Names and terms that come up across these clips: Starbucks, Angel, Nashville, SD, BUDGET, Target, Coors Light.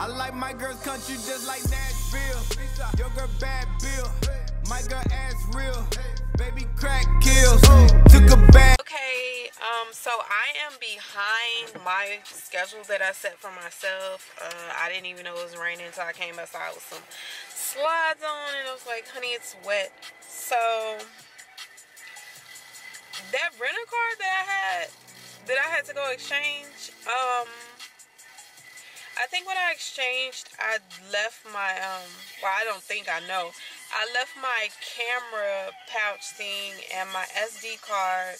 I like my girl's country just like Nashville. Your girl bad bill, my girl ass real, baby crack kills, took a bag. Okay, so I am behind my schedule that I set for myself. I didn't even know it was raining until I came outside with some slides on and I was like, honey, it's wet. So that rental car that I had to go exchange, I think when I exchanged, I left my, well, I don't think I know. I left my camera pouch thing and my SD card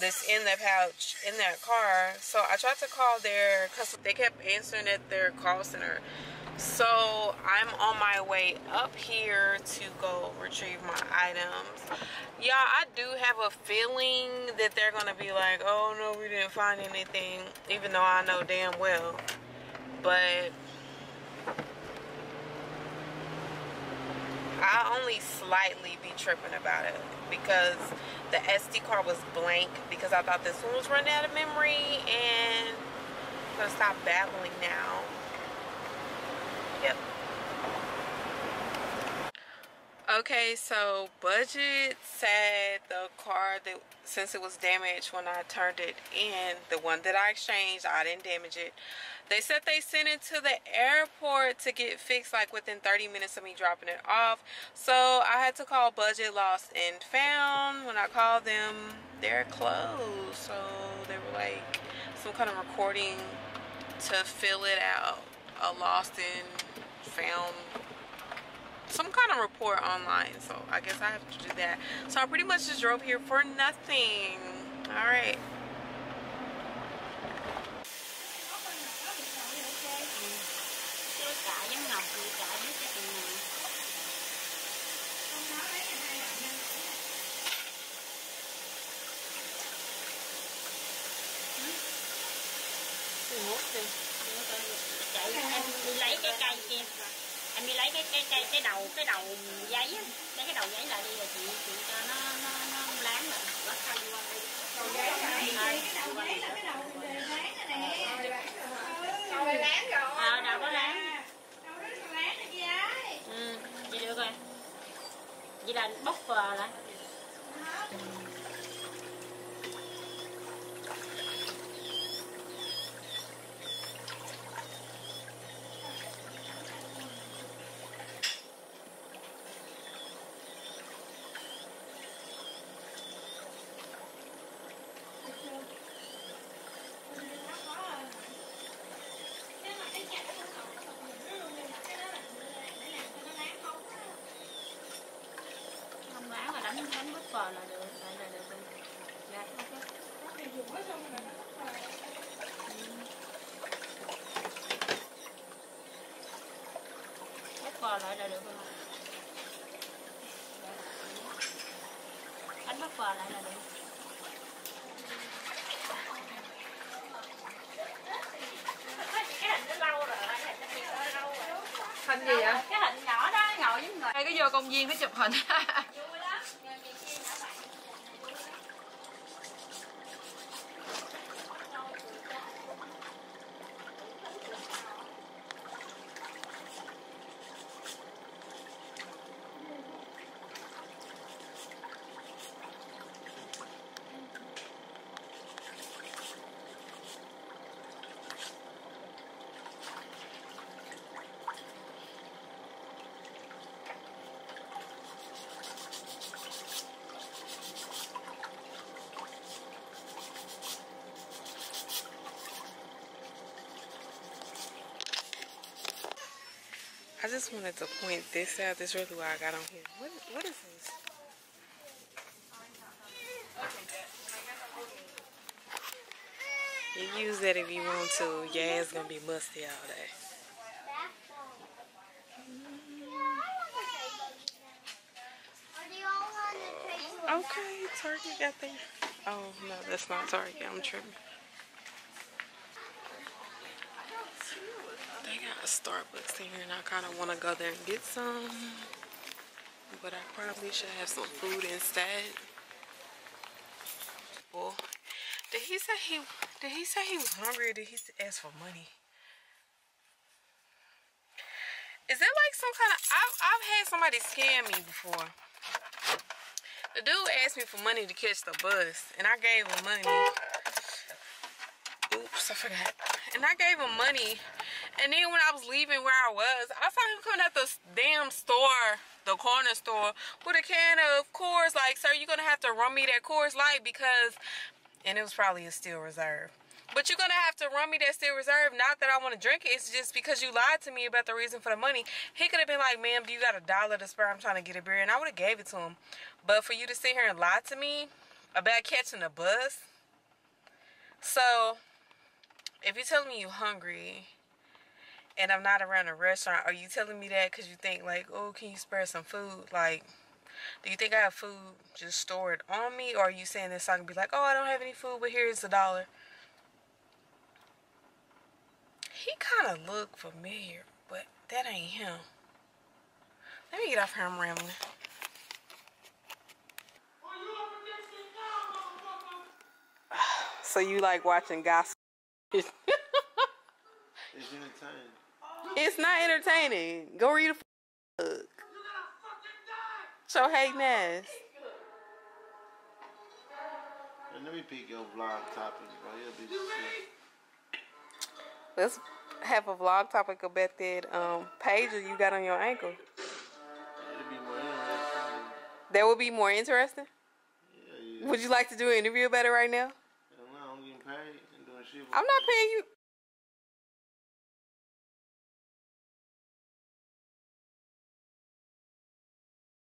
that's in the pouch in that car. So I tried to call their customer. They kept answering at their call center. So I'm on my way up here to go retrieve my items. Y'all, I do have a feeling that they're going to be like, oh, no, we didn't find anything, even though I know damn well. But I only slightly be tripping about it because the SD card was blank because I thought this one was running out of memory, and I'm going to stop babbling now. Yep. Okay, so budget said the car that, since it was damaged when I turned it in, the one that I exchanged, I didn't damage it. They said they sent it to the airport to get fixed like within 30 minutes of me dropping it off. So I had to call Budget Lost and Found. When I called them, they're closed. So they were like some kind of recording to fill it out. A lost and found some kind of report online, so I guess I have to do that. So I pretty much just drove here for nothing. All right. Em đi lấy cái đầu giấy á, lấy cái đầu giấy lại đi rồi chị cho nó láng lại. Đầu giấy này, cái đầu giấy là cái đầu láng này nè. Đầu này láng rồi. Ờ, đầu có láng. Đầu đó còn láng này chị ơi. Ừ, vậy được rồi. Vậy là bóc vờ lại. Lại là được không? Đánh bắt phờ lại là được. Cái hình nó lâu rồi, hình gì vậy? Cái hình nhỏ đó ngồi với người. Hay cái vô công viên nó chụp hình. I just wanted to point this out. This is really why I got on here. What is this? You use that if you want to. Your ass gonna be musty all day. Okay, Target got that. Oh no, that's not Target. I'm tripping. They got a Starbucks in here and I kind of want to go there and get some, but I probably should have some food instead. Well, did he say he was hungry or did he ask for money? some kind of... I've had somebody scam me before. The dude asked me for money to catch the bus, and I gave him money. Oops, I forgot. And I gave him money, and then when I was leaving where I was, I saw him coming out the damn store, the corner store, with a can of Coors. Like, sir, you're going to have to run me that Coors Light because... And it was probably a Steel Reserve. But you're going to have to run me that Steel Reserve. Not that I want to drink it. It's just because you lied to me about the reason for the money. He could have been like, ma'am, do you got $1 to spare? I'm trying to get a beer. And I would have gave it to him. But for you to sit here and lie to me about catching a bus. So, if you're telling me you're hungry and I'm not around a restaurant, are you telling me that because you think like, oh, can you spare some food? Like, do you think I have food just stored on me? Or are you saying this so I can be like, oh, I don't have any food, but here's $1? He kind of looked familiar, but that ain't him. Let me get off here. I'm rambling. So you like watching gossip? It's entertaining. It's not entertaining. Go read a book. So hating ass. And let me pick your vlog topic, bro. It'll be sick. Let's have a vlog topic about that pager you got on your ankle. It'll be more interesting. That would be more interesting? Yeah, yeah. Would you like to do an interview about it right now? I'm not paying you.